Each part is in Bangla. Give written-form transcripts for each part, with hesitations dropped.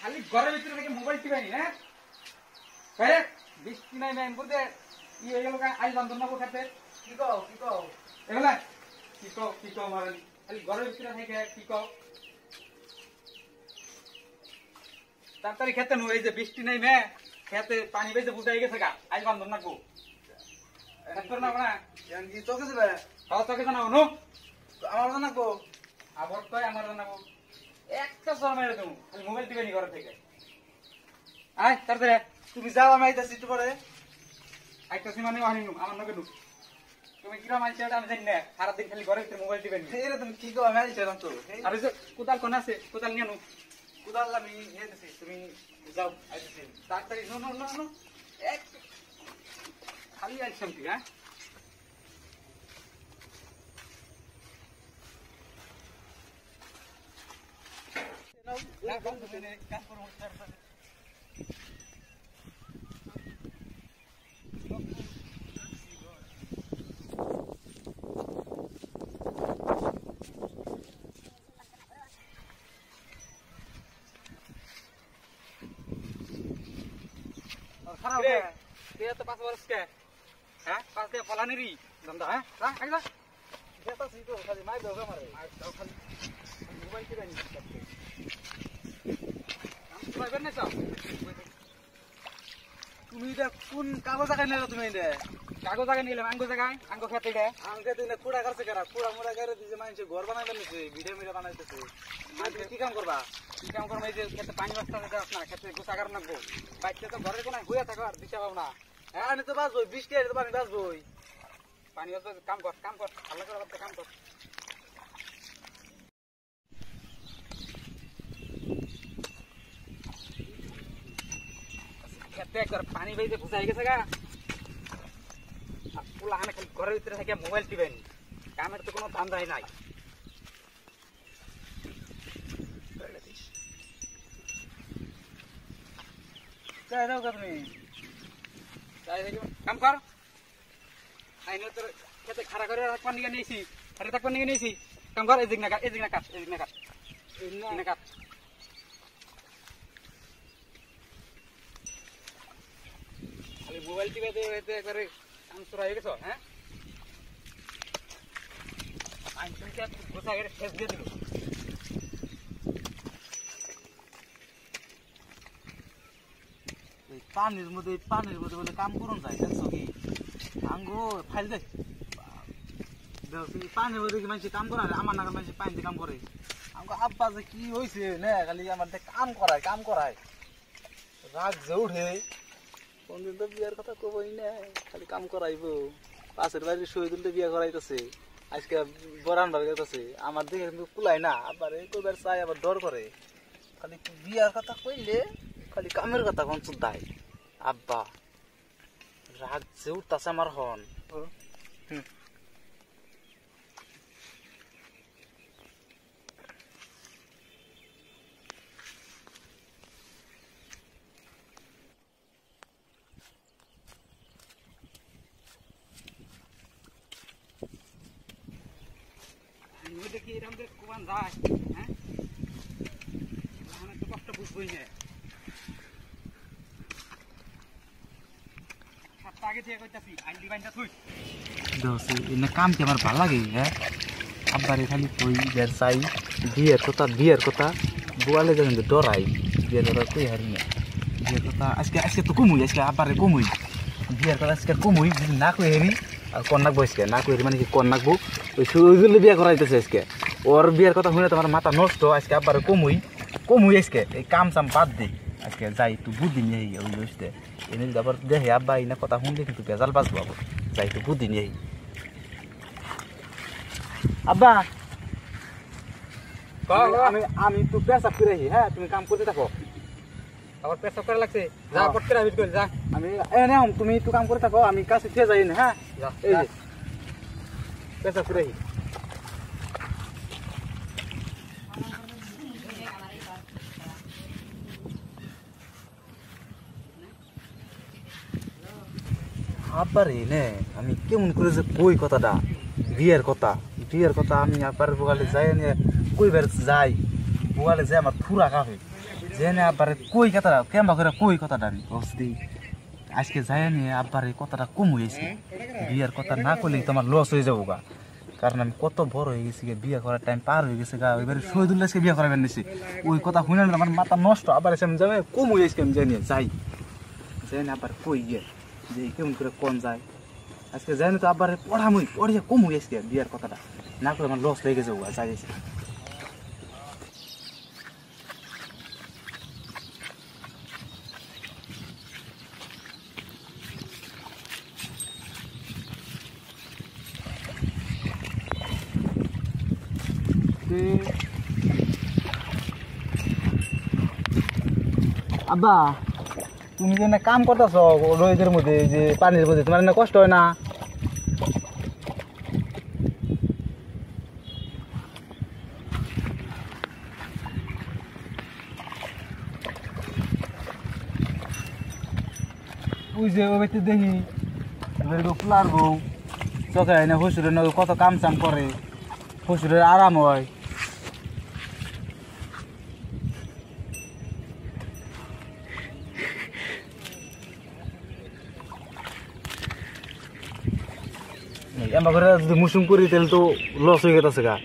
খালি ঘরের ভিতরে থেকে মোবাইল টিপাই না রে বৃষ্টি নাই না এমন করে ই হয়ে গেল আই যন্ত্রণা করতে কি কও এলা কি কও মারালি খালি ঘরের ভিতরে থেকে কি কও তাড়াতাড়ি খেতে নয় এই যে বৃষ্টি নাই মে খেতে পানি বেজে বুঝাই গেছে গা আই যন্ত্রণা কো এতর না না কেন কি তোকে দিবে তাও তোকে জানাও নো আমার জানা কো আবার কই আমার জানা কো একটা সর মেরে দেবো খালি মোবাইল টিপে নি ঘর থেকে আয় তাড়াতাড়ি তুমি যাও আমি আইতাছি একটু পরে আইতাছি মানে ওখানে নুম আমার নকে নুম তুমি কিরা মানছে এটা আমি জানি না সারা দিন খালি ঘরে ভিতরে মোবাইল টিপে নি এরে তুমি কি কও আমি আইছিলাম তো আরে কোদাল কোন আছে কোদাল নিয়ে নো কোদাল আমি নিয়ে দিছি তুমি যাও আইতাছি তাড়াতাড়ি নো নো নো এক খালি আইছাম কি হ্যাঁ না বন্ধ করে কাজ করব তাড়াতাড়ি dia tuh pas bolos ke ha pas dia polani ri danda ha lah ayo lah dia tuh situ kali mai doga mare mai doga kali mobile kira ni kamu bener nih তুমি এটা কোন কাগজ জায়গা নিলা তুমি এটা কাগজ জায়গা নিলাম আঙ্গো জায়গা আঙ্গো খেতে এটা আঙ্গো তুমি কুড়া করছে কেরা কুড়া মুড়া করে দিছে মানুষে ঘর বানাইবে নিছে ভিডিও মিরা বানাইতেছে মানে কি কাম করবা কি কাম করবা এই যে খেতে পানি ব্যবস্থা দিতে আপনারা খেতে গোসা করার নাকবো বাইতে তো ঘরের কোনায় হুয়া থাকো আর দিতে পাবো না হ্যাঁ আমি তো বাজবই বৃষ্টি আর তো পানি বাজবই পানি ব্যবস্থা কাম কর ভালো করে কাম কর देखकर पानी भेजे फसाई के सगा अब पुला हमें खाली घर भीतर से के मोबाइल टिबेन कामेर तो कोनो धांधा ही नहीं काय दाव करनी काय देखो काम कर आइने तो खेते खड़ा करे रखवा निके नहींसी अरे तक निके नहींसी काम कर एक दिन ना काट मोबाइल टिपे दे रहते करे काम सुराय के सो हैं आई तुमके गोसा करे फेस दे दिलो पानीर मध्ये बोले काम करून जाय तसो की अंगो फाइल दे पानीर मध्ये की मानसी काम करा आमा नगर मानसी पानी दे काम करे अंगो अब्बा जे की होइसे ना खाली आमाते काम कराय राग जे उठे কোনদিন তো বিয়ার কথা কবই না খালি কাম করাইবো পাশের বাড়ির শহীদুল তো বিয়া করাইতেছে আজকে বরান ভাবে কইতেছে আমার দেখে কিন্তু কুলাই না আবার এই কইবার চাই আবার ডর করে খালি বিয়ার কথা কইলে খালি কামের কথা কোন চুদাই আব্বা রাগ যে উঠতাছে আমার হন যায় হ্যাঁ মানে তো কষ্ট বুঝবই না সপ্তাহ আগে থেকে কইতাছি আইলি বাইন্দা তুই দোস এনে কাম কি আমার ভালো লাগে হ্যাঁ আব্বারে খালি কই বের চাই বিয়ের কথা বুয়ালে যেন ডরাই বিয়ের কথা কই হারি না বিয়ের কথা আজকে তো কমই আব্বারে কমই বিয়ের কথা আজকে কমই যদি না কই হেরি আর কন্যাক বইসকে না কই হেরি মানে কি কন্যাক বউ ওই সুজুলে বিয়ে করাইতেছে আজকে और बियर कथा हुने तोमार माथा नष्ट आजके अब्बार कम हुई आजके ए काम साम बात दे आजके जाई तू बुद्धि नै होई होइस्ते एने जबर देहि अब्बा इना कथा हुनले किन्तु बेजाल बाजबो अब जाई तू बुद्धि नै अब्बा का आमी तू पेशाब करे हि हां तुमी काम करते थाको अब पेशाब करे लागसे जा पटके राबित कर जा आमी एने हम तुमी तू काम करते थाको आमी कासे थे जाई न हां ए पेशाब करे हि আপারে নে আমি কেমন করে যে কই কথাটা বিয়ের কথা আমি আপার বগালে যাই নে কইবার যাই Bukan saya amat pura kafe. Jadi apa koi kata, kenapa kira koi kota dari? Pasti. Asyik saya nih apa kota tak kumuh sih. Biar kota nak kulit teman luas tuh jauh kak. Karena kota baru ini sih biar kora time paru ini sih kak. Biar suatu dulu sih biar kora bener sih. Ui kota hujan teman mata nostro apa sih menjadi kumuh sih menjadi zai. Jadi apa koi ya. Jadi kamu kira konzai. Asyik saya nih tuh apa orang kumuh sih biar kota dah. Nak kulit teman luas lagi jauh kak zai sih. আবা তুমি যে কাম করতেছ রোদের মধ্যে যে পানির মধ্যে তোমার না কষ্ট হয় না ওই যে ওইতে দেখি ওইগো ফুলার গো চোখে না হুসুরে না কত কাম চাম করে হুসুরে আরাম হয় Makanya di musim kuri itu loss juga kita sekarang.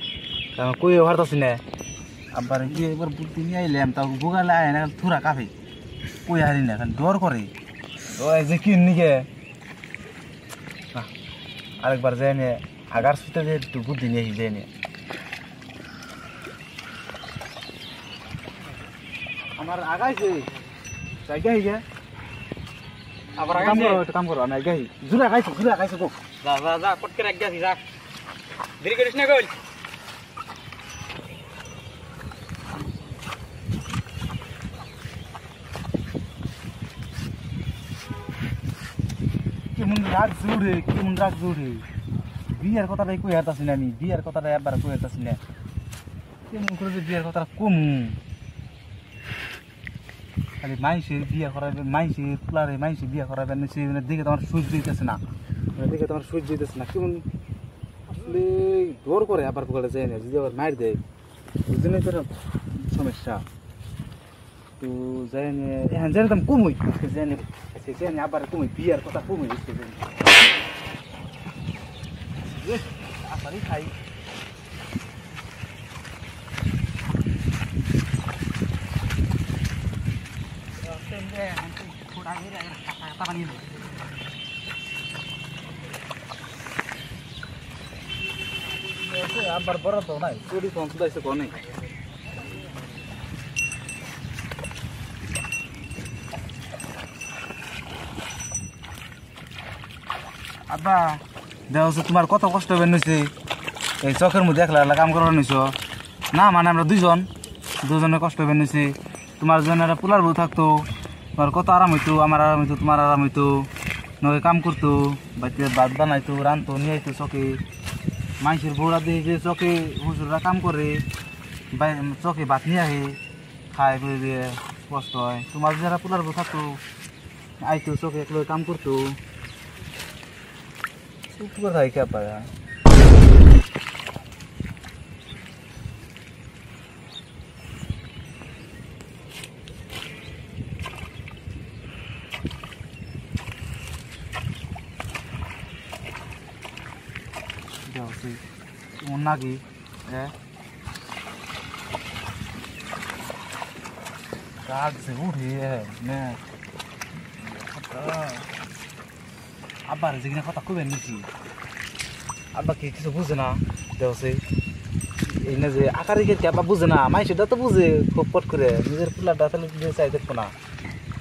Karena kue harus ini. Apa ini berbuktinya ilham tahu bukan lah ini kan turah kafe. Kue hari ini kan dor kori. Oh ezekin nih ya. Nah, alek barzanya agar sudah dia tubuh dunia hijaunya. Amar agak sih, agak ya. Apa agak sih? Kamu kor, agak sih. Zura kayak sih Zaza, kau kira aja sih Zak. Diri kau disini kau. Kimun rak zure. Biar kau tarik kau atas sini, biar kau tarik apa kau atas sini. Kimun kau tu biar kau tarik kum. Kali main sih biar kau tarik main sih, pular main sih biar kau tarik main sih. Nanti kita orang suit di atas sana. Nanti kita harus suci terus nak cuma asli dor kore apa aku kalau saya ni jadi orang main deh, itu ni terus masalah. Tu saya ni, hantar itu kumui, saya ni apa kumui biar kota kumui. Yes, apa ni kai? Saya nanti kurang ini ada kata-kata ni. आप बार बार तो ना पूरी संस्था इसे कौन है अब देखो तुम्हारे को तो कष्ट बनने से ऐसा कर मुझे खिला लगाम करो नहीं सो ना माना हम दो जन ने कष्ट बनने से तुम्हारे जन ने पुलार बहुत थक तो तुम्हारे को तो आराम है तो तुम्हारा आराम है तो नौके काम कर तो बच्चे बात बनाए तो रान तो नहीं है तो सो के मानसिर बोरा दे जे चौके हुजुरा काम करे बाय चौके बात नहीं है खाए पे दे कष्ट है तुम्हार जरा पुलार बथा तो आई तो चौके एकलो काम करतो चुप कर थाई क्या पाया lagi ya kag sehuri ya nah apa rezekinya kota kuben sih apa kita sebuzna dewasa ini sih akar ini kita apa buzna main sudah tuh buzi kopot kure misalnya pula datang lebih saya ikut puna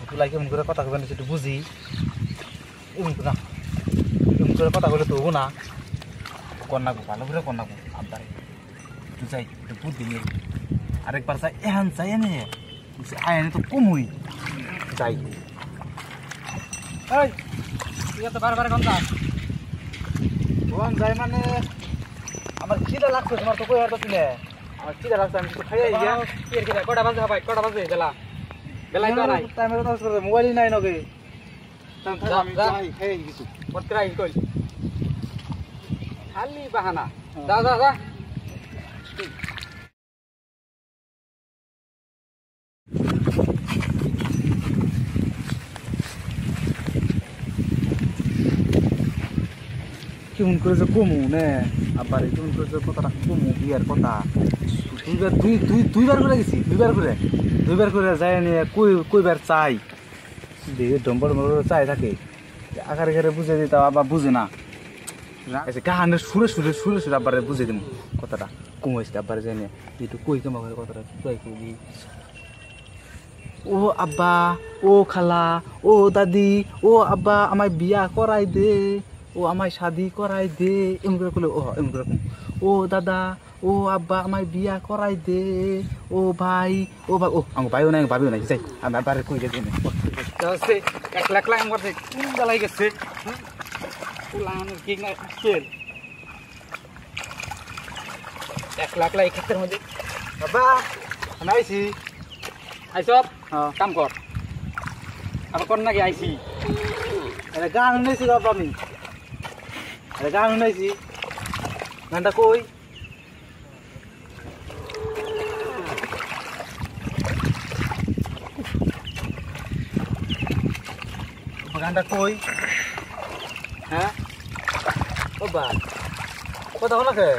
pula kita menggunakan kota kuben itu buzi ini puna menggunakan kota kuben itu guna Konaku, kalau berapa konaku, ambil. Tu saya debut dingin. Ada perasa, saya ni, saya ni tu kumui. Saya. Hey, kita terbaru kontak. Buang saya mana? Amal kita langsung semar toko yang terpilih ni. Amal kita langsung itu kaya iya. Biar kita kau dapat apa? Kau dapat sih, jelah. Jelah itu naik. Time itu terus berada mobile naik lagi. Tanpa kami, hei gitu. Perkara itu. Ali bahana, dah. Kimun kerja kumuh nih, apa itu kerja kota kumuh biar kota. Dua bar kura gisi, dua bar kura saya nih, kui bar cai. Dia dompet malu cai sakit. Akar-akar buze itu apa buze na? Esok anda sulit apa buze itu kota kumuh itu apa saya nih. Itu kui itu malu kota kui. Oh abah, oh kala, oh tadi, oh abah, amai biak korai deh. ও আমায় শাদি করাই দে এমগুলো কইলো ও এমগুলো ও দাদা ও আব্বা আমায় বিয়া করাই দে ও ভাই ও আমগো ভাইও নাই ভাবিও নাই যাই আমার পারে কই গেছে না আছে একলা একলা আমগো থেকে কোন জালাই গেছে পুলানো কি না তেল একলা একলা এই ক্ষেতের মধ্যে বাবা আইছি আইসব কাম কর আর কোন নাকি আইছি আরে গান নেছি বাবা আমি ada gang ini sih, nanda koi. Nanda koi, hah? Coba, kau tahu nggak sih?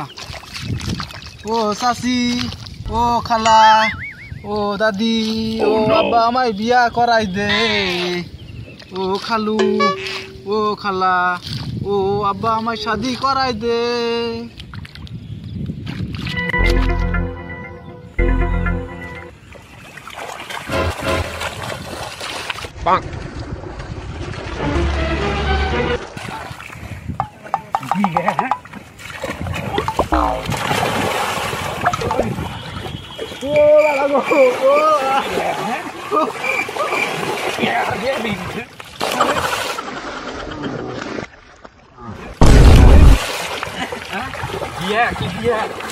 Nah, oh sasi. Oh kala, oh tadi, oh abah amai biak korai deh. Oh kalu, oh kala, oh abah amai shadi korai deh. Bang. Gila. Oh, yeah, yeah, yeah. Yeah, yeah.